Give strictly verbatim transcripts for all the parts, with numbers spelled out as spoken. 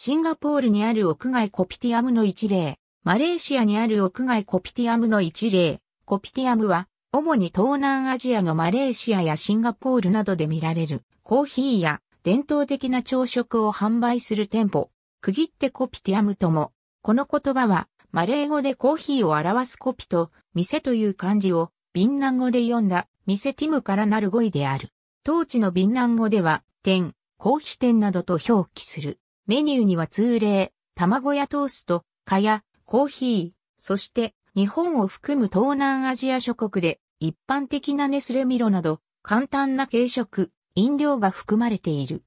シンガポールにある屋外コピティアムの一例、マレーシアにある屋外コピティアムの一例、コピティアムは、主に東南アジアのマレーシアやシンガポールなどで見られる、コーヒーや伝統的な朝食を販売する店舗、区切ってコピティアムとも、この言葉は、マレー語でコーヒーを表すコピと、店という漢字を、ビンナン語で読んだ、店ティムからなる語彙である。当地のビンナン語では、店、コーヒー店などと表記する。メニューには通例、卵やトースト、蚊や、コーヒー、そして、日本を含む東南アジア諸国で、一般的なネスレミロなど、簡単な軽食、飲料が含まれている。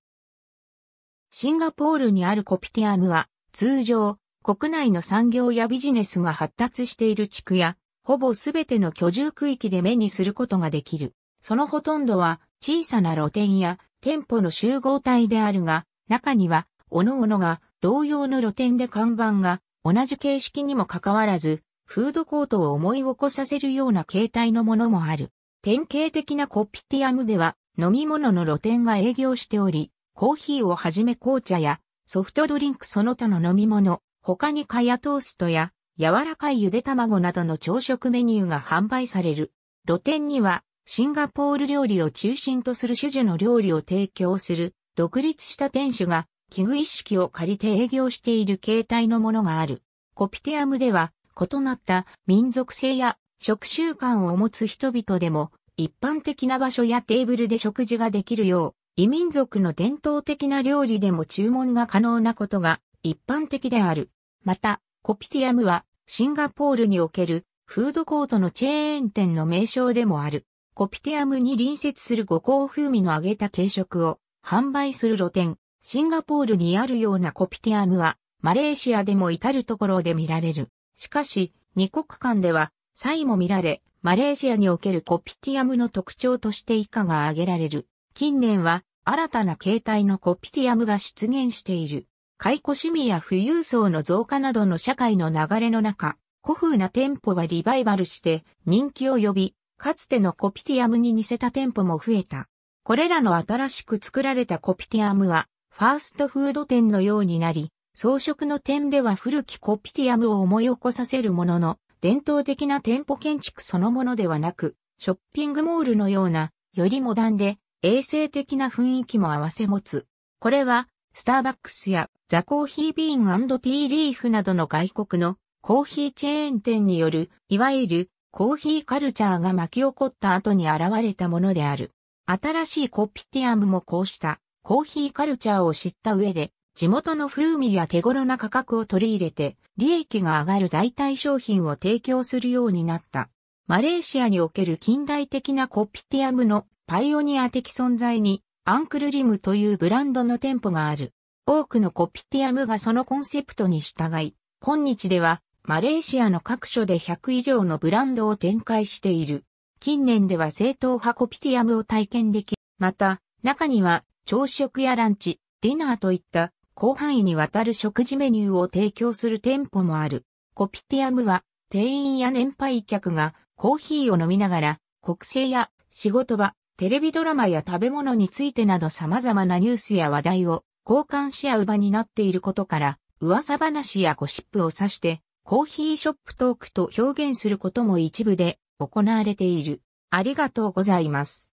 シンガポールにあるコピティアムは、通常、国内の産業やビジネスが発達している地区や、ほぼすべての居住区域で目にすることができる。そのほとんどは、小さな露店や店舗の集合体であるが、中には、おのおのが同様の露店で看板が同じ形式にもかかわらず、フードコートを思い起こさせるような形態のものもある。典型的なコピティアムでは飲み物の露店が営業しており、コーヒーをはじめ紅茶やソフトドリンクその他の飲み物、他に蚊やトーストや柔らかいゆで卵などの朝食メニューが販売される。露店にはシンガポール料理を中心とする種々の料理を提供する独立した店主が器具一式を借りて営業している形態のものがある。コピティアムでは異なった民族性や食習慣を持つ人々でも一般的な場所やテーブルで食事ができるよう異民族の伝統的な料理でも注文が可能なことが一般的である。また、コピティアムはシンガポールにおけるフードコートのチェーン店の名称でもある。コピティアムに隣接する五香風味の揚げた軽食を販売する露店。シンガポールにあるようなコピティアムは、マレーシアでも至るところで見られる。しかし、に国間では、差異も見られ、マレーシアにおけるコピティアムの特徴として以下が挙げられる。近年は、新たな形態のコピティアムが出現している。解雇趣味や富裕層の増加などの社会の流れの中、古風な店舗がリバイバルして人気を呼び、かつてのコピティアムに似せた店舗も増えた。これらの新しく作られたコピティアムは、ファーストフード店のようになり、装飾の点では古きコピティアムを思い起こさせるものの、伝統的な店舗建築そのものではなく、ショッピングモールのような、よりモダンで衛生的な雰囲気も併せ持つ。これは、スターバックスやザ・コーヒー・ビーン&ティー・リーフなどの外国のコーヒーチェーン店による、いわゆるコーヒーカルチャーが巻き起こった後に現れたものである。新しいコピティアムもこうした。コーヒーカルチャーを知った上で、地元の風味や手頃な価格を取り入れて、利益が上がる代替商品を提供するようになった。マレーシアにおける近代的なコピティアムのパイオニア的存在に、アンクルリムというブランドの店舗がある。多くのコピティアムがそのコンセプトに従い、今日ではマレーシアの各所でひゃく以上のブランドを展開している。近年では正統派コピティアムを体験でき、また中には、朝食やランチ、ディナーといった広範囲にわたる食事メニューを提供する店舗もある。コピティアムは店員や年配客がコーヒーを飲みながら国政や仕事場、テレビドラマや食べ物についてなど様々なニュースや話題を交換し合う場になっていることから噂話やゴシップを指してコーヒーショップトークと表現することも一部で行われている。ありがとうございます。